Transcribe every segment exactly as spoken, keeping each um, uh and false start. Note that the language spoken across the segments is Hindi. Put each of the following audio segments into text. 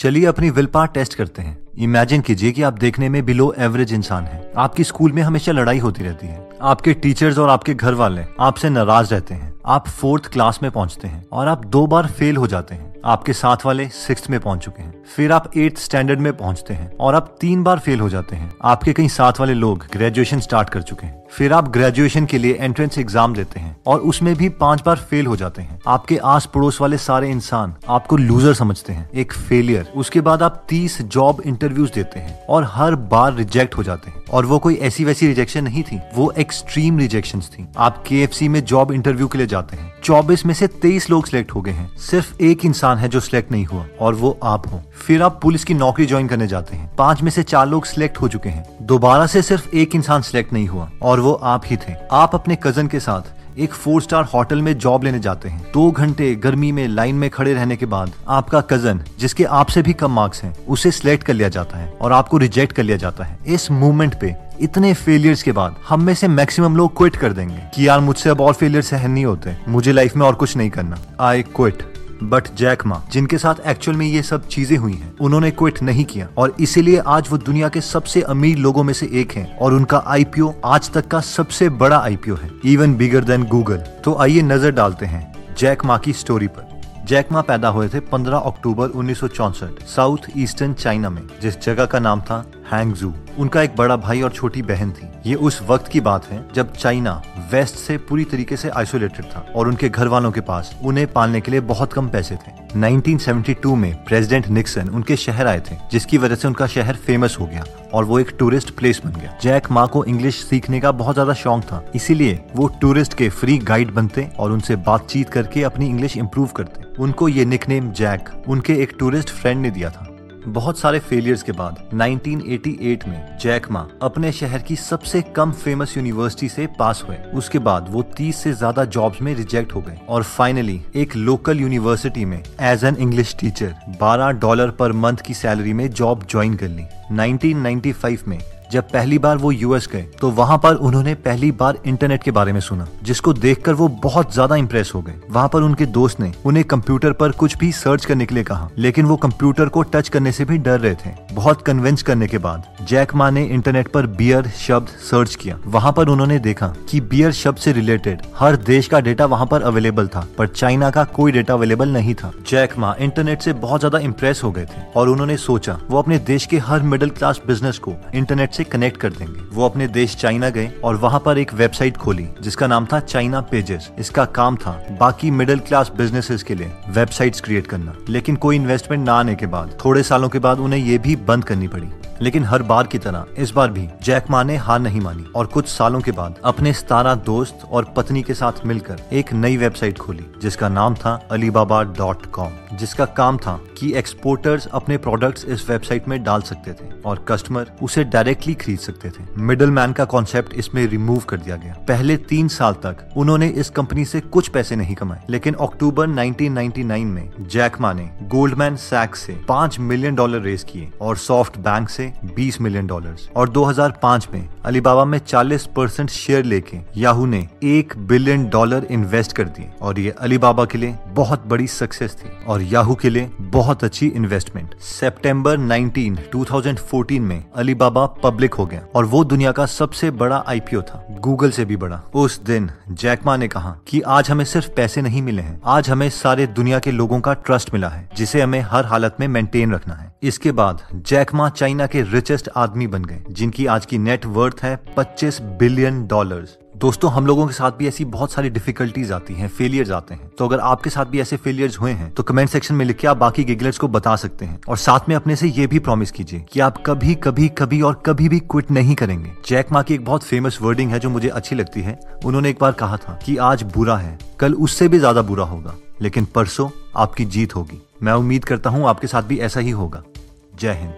चलिए अपनी विल पावर टेस्ट करते हैं। इमेजिन कीजिए कि आप देखने में बिलो एवरेज इंसान हैं। आपकी स्कूल में हमेशा लड़ाई होती रहती है, आपके टीचर्स और आपके घर वाले आपसे नाराज रहते हैं। आप फोर्थ क्लास में पहुंचते हैं और आप दो बार फेल हो जाते हैं। आपके साथ वाले सिक्स्थ में पहुंच चुके हैं। फिर आप एट्थ स्टैंडर्ड में पहुंचते हैं और आप तीन बार फेल हो जाते हैं। आपके कई साथ वाले लोग ग्रेजुएशन स्टार्ट कर चुके हैं। फिर आप ग्रेजुएशन के लिए एंट्रेंस एग्जाम देते हैं और उसमें भी पांच बार फेल हो जाते हैं। आपके आस पड़ोस वाले सारे इंसान आपको लूजर समझते हैं, एक फेलियर। उसके बाद आप तीस जॉब इंटरव्यूज देते हैं और हर बार रिजेक्ट हो जाते हैं। और वो कोई ऐसी वैसी रिजेक्शन नहीं थी, वो एक्सट्रीम रिजेक्शन थी। आप के एफ सी में जॉब इंटरव्यू के लिए जाते हैं। चौबीस में से तेईस लोग सिलेक्ट हो गए हैं, सिर्फ एक इंसान है जो सिलेक्ट नहीं हुआ और वो आप हो। फिर आप पुलिस की नौकरी ज्वाइन करने जाते हैं। पांच में से चार लोग सिलेक्ट हो चुके हैं, दोबारा से सिर्फ एक इंसान सिलेक्ट नहीं हुआ और वो आप ही थे। आप अपने कजन के साथ एक फोर स्टार होटल में जॉब लेने जाते हैं। दो घंटे गर्मी में लाइन में खड़े रहने के बाद आपका कजन, जिसके आपसे भी कम मार्क्स हैं, उसे सिलेक्ट कर लिया जाता है और आपको रिजेक्ट कर लिया जाता है। इस मूवमेंट पे इतने फेलियर्स के बाद हम में से मैक्सिमम लोग क्विट कर देंगे कि यार मुझसे अब और फेलियर सहन नहीं होते, मुझे लाइफ में और कुछ नहीं करना, I quit. But Jack Ma, जिनके साथ एक्चुअल में ये सब चीजें हुई हैं, उन्होंने क्विट नहीं किया और इसीलिए आज वो दुनिया के सबसे अमीर लोगों में से एक हैं और उनका आई पी ओ आज तक का सबसे बड़ा आई पी ओ है, इवन बिगर देन गूगल। तो आइए नजर डालते हैं जैक मा की स्टोरी पर। जैक मा पैदा हुए थे पंद्रह अक्टूबर उन्नीस सौ चौंसठ साउथ ईस्टर्न चाइना में, जिस जगह का नाम था हैंगजू। उनका एक बड़ा भाई और छोटी बहन थी। ये उस वक्त की बात है जब चाइना वेस्ट से पूरी तरीके से आइसोलेटेड था और उनके घर वालों के पास उन्हें पालने के लिए बहुत कम पैसे थे। उन्नीस सौ बहत्तर में प्रेसिडेंट निक्सन उनके शहर आए थे, जिसकी वजह से उनका शहर फेमस हो गया और वो एक टूरिस्ट प्लेस बन गया। जैक मा को इंग्लिश सीखने का बहुत ज्यादा शौक था, इसीलिए वो टूरिस्ट के फ्री गाइड बनते और उनसे बातचीत करके अपनी इंग्लिश इम्प्रूव करते। उनको ये निकनेम जैक उनके एक टूरिस्ट फ्रेंड ने दिया था। बहुत सारे फेलियर्स के बाद उन्नीस सौ अठासी में जैक मा अपने शहर की सबसे कम फेमस यूनिवर्सिटी से पास हुए। उसके बाद वो तीस से ज्यादा जॉब्स में रिजेक्ट हो गए और फाइनली एक लोकल यूनिवर्सिटी में एज एन इंग्लिश टीचर बारह डॉलर पर मंथ की सैलरी में जॉब ज्वाइन कर ली। उन्नीस सौ पचानवे में जब पहली बार वो यू एस गए तो वहाँ पर उन्होंने पहली बार इंटरनेट के बारे में सुना, जिसको देखकर वो बहुत ज्यादा इम्प्रेस हो गए। वहाँ पर उनके दोस्त ने उन्हें कंप्यूटर पर कुछ भी सर्च करने के लिए कहा, लेकिन वो कंप्यूटर को टच करने से भी डर रहे थे। बहुत कन्विंस करने के बाद जैक मा ने इंटरनेट पर बियर शब्द सर्च किया। वहाँ पर उन्होंने देखा कि बियर शब्द से रिलेटेड हर देश का डेटा वहाँ पर अवेलेबल था, पर चाइना का कोई डेटा अवेलेबल नहीं था। जैक मा इंटरनेट से बहुत ज्यादा इम्प्रेस हो गए थे और उन्होंने सोचा वो अपने देश के हर मिडिल क्लास बिजनेस को इंटरनेट कनेक्ट कर देंगे। वो अपने देश चाइना गए और वहाँ पर एक वेबसाइट खोली जिसका नाम था चाइना पेजेस। इसका काम था बाकी मिडिल क्लास बिजनेसेस के लिए वेबसाइट्स क्रिएट करना, लेकिन कोई इन्वेस्टमेंट ना आने के बाद थोड़े सालों के बाद उन्हें ये भी बंद करनी पड़ी। लेकिन हर बार की तरह इस बार भी जैक मा ने हार नहीं मानी और कुछ सालों के बाद अपने सतारह दोस्त और पत्नी के साथ मिलकर एक नई वेबसाइट खोली जिसका नाम था अलीबाबा डॉट कॉम, जिसका काम था कि एक्सपोर्टर्स अपने प्रोडक्ट्स इस वेबसाइट में डाल सकते थे और कस्टमर उसे डायरेक्टली खरीद सकते थे। मिडलमैन का कॉन्सेप्ट इसमें रिमूव कर दिया गया। पहले तीन साल तक उन्होंने इस कंपनी से कुछ पैसे नहीं कमाए, लेकिन अक्टूबर उन्नीस सौ निन्यानवे में जैक मा ने गोल्डमैन सैक्स से पाँच मिलियन डॉलर रेज किए और सॉफ्ट बैंक से बीस मिलियन डॉलर्स और दो हज़ार पाँच में अलीबाबा में चालीस परसेंट शेयर लेके याहू ने एक बिलियन डॉलर इन्वेस्ट कर दिए। और ये अलीबाबा के लिए बहुत बड़ी सक्सेस थी और याहू के लिए बहुत अच्छी इन्वेस्टमेंट। सितंबर उन्नीस, दो हज़ार चौदह में अलीबाबा पब्लिक हो गया और वो दुनिया का सबसे बड़ा आई पी ओ था, गूगल से भी बड़ा। उस दिन जैक मा ने कहा कि आज हमें सिर्फ पैसे नहीं मिले हैं, आज हमें सारे दुनिया के लोगों का ट्रस्ट मिला है जिसे हमें हर हालत में मेंटेन रखना है। इसके बाद जैक मा चाइना के रिचेस्ट आदमी बन गए, जिनकी आज की नेट वर्थ है पच्चीस बिलियन डॉलर्स। दोस्तों, हम लोगों के साथ भी ऐसी बहुत सारी डिफिकल्टीज आती हैं, फेलियर्स आते हैं। तो अगर आपके साथ भी ऐसे फेलियर्स हुए हैं तो कमेंट सेक्शन में लिख के आप बाकी गिगलर्स को बता सकते हैं। और साथ में अपने से ये भी प्रॉमिस कीजिए कि आप कभी कभी कभी और कभी भी क्विट नहीं करेंगे। जैक मा की एक बहुत फेमस वर्डिंग है जो मुझे अच्छी लगती है। उन्होंने एक बार कहा था कि आज बुरा है, कल उससे भी ज्यादा बुरा होगा, लेकिन परसों आपकी जीत होगी। मैं उम्मीद करता हूँ आपके साथ भी ऐसा ही होगा। जय हिंद।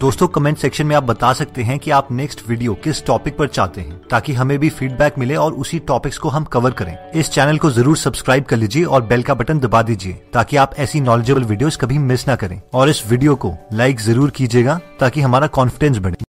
दोस्तों, कमेंट सेक्शन में आप बता सकते हैं कि आप नेक्स्ट वीडियो किस टॉपिक पर चाहते हैं, ताकि हमें भी फीडबैक मिले और उसी टॉपिक्स को हम कवर करें। इस चैनल को जरूर सब्सक्राइब कर लीजिए और बेल का बटन दबा दीजिए ताकि आप ऐसी नॉलेजेबल वीडियोस कभी मिस ना करें। और इस वीडियो को लाइक जरूर कीजिएगा ताकि हमारा कॉन्फिडेंस बढ़े।